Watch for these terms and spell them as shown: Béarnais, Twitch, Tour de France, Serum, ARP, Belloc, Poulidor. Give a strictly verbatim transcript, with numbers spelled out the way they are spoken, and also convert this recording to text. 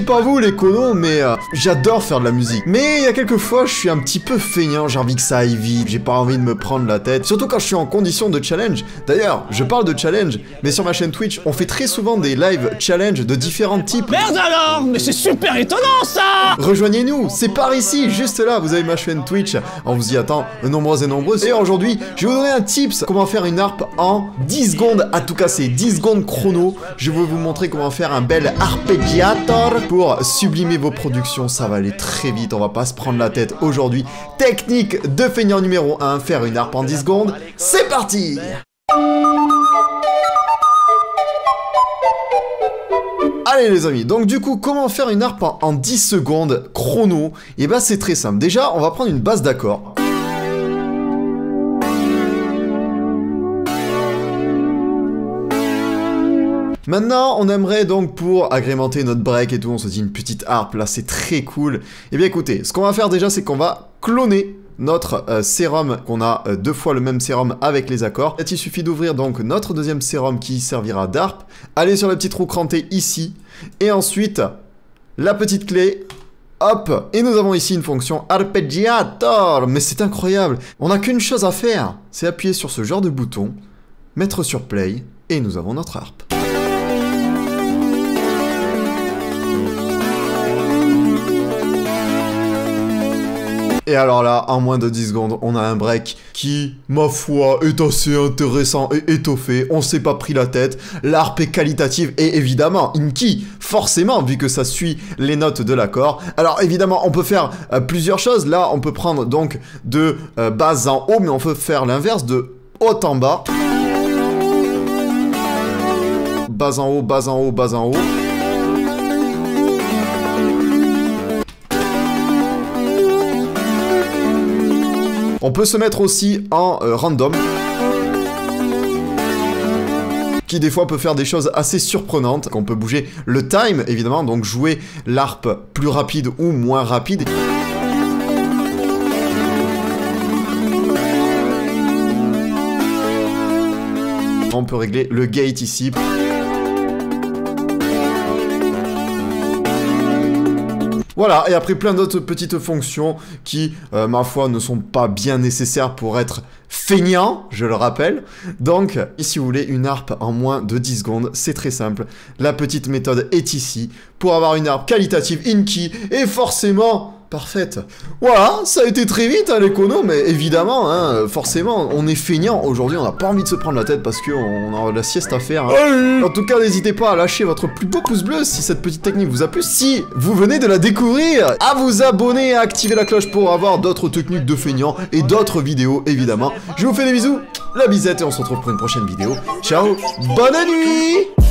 sais pas vous les colons, mais euh, j'adore faire de la musique. Mais il y a quelques fois, je suis un petit peu feignant, j'ai envie que ça aille vite, j'ai pas envie de me prendre la tête. Surtout quand je suis en condition de challenge. D'ailleurs, je parle de challenge, mais sur ma chaîne Twitch, on fait très souvent des live challenge de différents types. Merde alors, mais c'est super étonnant ça. Rejoignez-nous, c'est par ici, juste là, vous avez ma chaîne Twitch. On vous y attend, nombreuses et nombreuses. D'ailleurs, aujourd'hui, je vais vous donner un tips, comment faire une A R P en dix secondes, à tout casser, dix secondes chrono. Je vais vous montrer comment faire un bel arpeggiator pour sublimer vos productions, ça va aller très vite, on va pas se prendre la tête aujourd'hui. Technique de feignant numéro un, faire une A R P en dix secondes, c'est parti. Allez les amis, donc du coup, comment faire une A R P en dix secondes chrono? Et bah c'est très simple, déjà on va prendre une base d'accord. Maintenant, on aimerait donc, pour agrémenter notre break et tout, on se dit une petite harpe, là c'est très cool. Et bien écoutez, ce qu'on va faire déjà, c'est qu'on va cloner notre euh, sérum, qu'on a euh, deux fois le même sérum avec les accords. Et il suffit d'ouvrir donc notre deuxième sérum qui servira d'harpe, aller sur le petit trou cranté ici, et ensuite, la petite clé, hop, et nous avons ici une fonction arpeggiator, mais c'est incroyable, on n'a qu'une chose à faire, c'est appuyer sur ce genre de bouton, mettre sur play, et nous avons notre harpe. Et alors là, en moins de dix secondes, on a un break qui, ma foi, est assez intéressant et étoffé. On s'est pas pris la tête. L'harpe est qualitative et évidemment, une key, forcément, vu que ça suit les notes de l'accord. Alors évidemment, on peut faire euh, plusieurs choses. Là, on peut prendre donc de euh, basse en haut, mais on peut faire l'inverse de haut en bas. Basse en haut, basse en haut, basse en haut. On peut se mettre aussi en euh, random, qui des fois peut faire des choses assez surprenantes. On peut bouger le time évidemment, donc jouer l'harpe plus rapide ou moins rapide. On peut régler le gate ici. Voilà, et après plein d'autres petites fonctions qui, euh, ma foi, ne sont pas bien nécessaires pour être feignant, je le rappelle. Donc, si vous voulez une harpe en moins de dix secondes, c'est très simple. La petite méthode est ici pour avoir une harpe qualitative, in key, et forcément parfaite. Voilà, ça a été très vite hein, les conos, mais évidemment, hein, forcément, on est feignant. Aujourd'hui, on n'a pas envie de se prendre la tête parce qu'on a de la sieste à faire. Hein. En tout cas, n'hésitez pas à lâcher votre plus beau pouce bleu si cette petite technique vous a plu. Si vous venez de la découvrir, à vous abonner, à activer la cloche pour avoir d'autres techniques de feignant et d'autres vidéos, évidemment. Je vous fais des bisous, la bisette, et on se retrouve pour une prochaine vidéo. Ciao, bonne nuit!